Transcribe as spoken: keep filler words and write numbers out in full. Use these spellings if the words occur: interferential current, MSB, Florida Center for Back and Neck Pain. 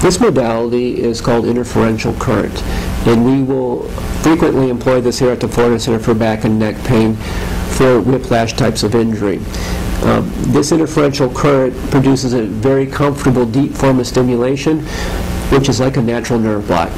This modality is called interferential current, and we will frequently employ this here at the Florida Center for Back and Neck Pain for whiplash types of injury. Um, this interferential current produces a very comfortable deep form of stimulation, which is like a natural nerve block.